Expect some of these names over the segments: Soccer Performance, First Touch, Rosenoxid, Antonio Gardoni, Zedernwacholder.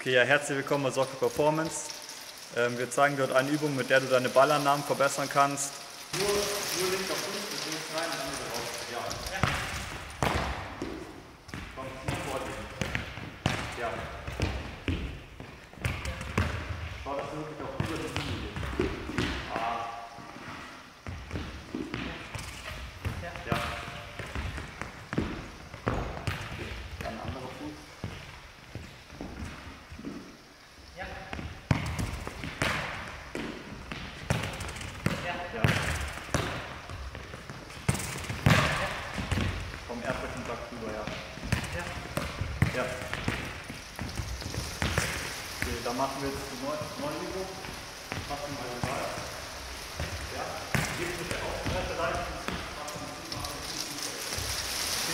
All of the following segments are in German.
Okay, ja, herzlich willkommen bei Soccer Performance. Wir zeigen dort eine Übung, mit der du deine Ballannahmen verbessern kannst. Nur linker Fuß, mit links rein und andere raus. Ja. Komm, Knie vor dir. Ja. Schau, dass du wirklich auch über die Knie gehst. Ah. Ja. Dann anderer Fuß. Vom Erdbeerkontakt rüber, ja. Ja. Okay, da machen wir jetzt die 9. Übung. Machen wir den Ball. Ja. Geht mit der Außenseite rein. Geht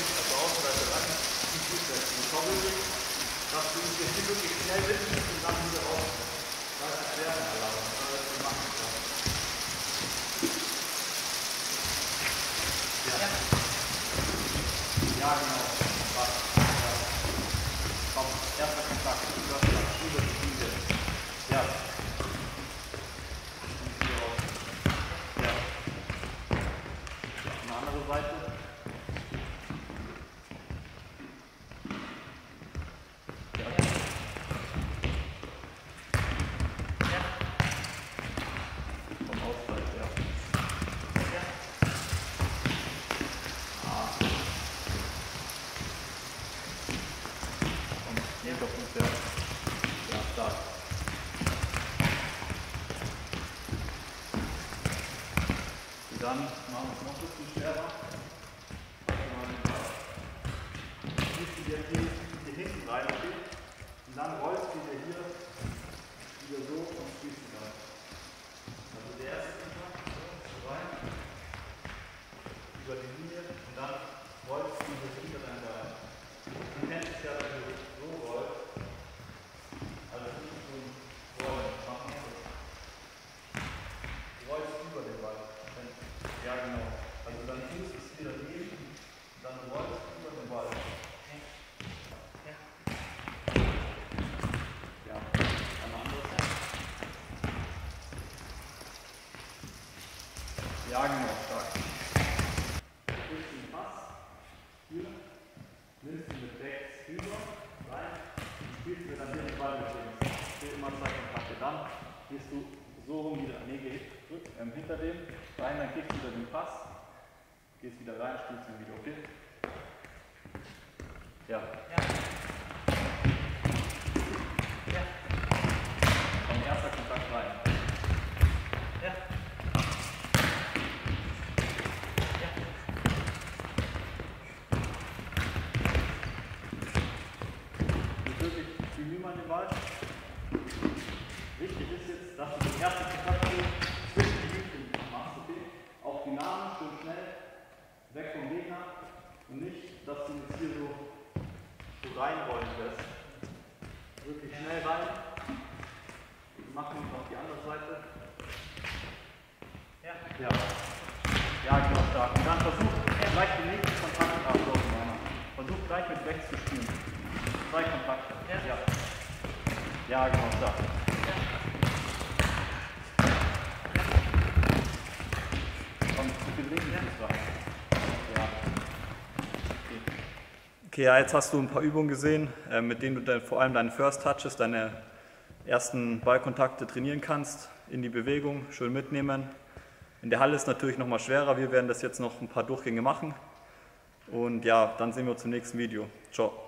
mit der Außenseite rein. Die Fußseite. Die Schaubewegung. Dass du dich hier wirklich schnell wissen und dann wieder raus. Das ist schwer, aber das ist gemacht. Ja. Ja, genau. Komm, erster Kontakt. Du hast das über die Knie. Ja. Und hier raus. Ja. Eine andere Seite. Ja. Ja. Vom Ausfall, ja. Ja, stark. Und dann machen wir es noch ein bisschen schwerer. Schiebst du dir hier hinten rein, okay? Und dann rollst du dir hier wieder so und schiebst du rein. Also der erste Kontakt, so rein, über die Linie und dann rollst du dir wieder rein. Du kennst es ja, wenn du so rollst. Ja, genau. Also dann Fuß ist wieder neben, dann rollst du über den Ball. Ja. Ja, einmal anders. Ja, genau, stark. Durch den Pass, hier, nimmst du mit rechts über, rein, und spielst mir dann hier den Ball mit links. Hier immer zeigen, Packe dann, gehst du so rum wieder, hinter dem, rein, dann kriegst du wieder den Pass, gehst wieder rein, spielst ihn wieder, okay? Ja. Ja. Ja. Komm, erster Kontakt rein. Ja. Ja. Ist wirklich viel Mühe an dem Ball. Wichtig ist jetzt, dass du den ersten Kontakt schön schnell weg vom Gegner und nicht, dass du jetzt hier so reinrollen lässt. Wirklich schnell rein. Wir machen uns auf die andere Seite. Ja. Ja, ja, genau, stark. Und dann versuch gleich den nächsten Kontakt abzulaufen. Versuch gleich mit rechts zu spielen. 2 Kontakte. Ja. Ja. Ja, genau, stark. Okay, ja, jetzt hast du ein paar Übungen gesehen, mit denen du dann vor allem deine First Touches, deine ersten Ballkontakte trainieren kannst, in die Bewegung, schön mitnehmen. In der Halle ist natürlich nochmal schwerer, wir werden das jetzt noch ein paar Durchgänge machen. Und ja, dann sehen wir uns im nächsten Video. Ciao.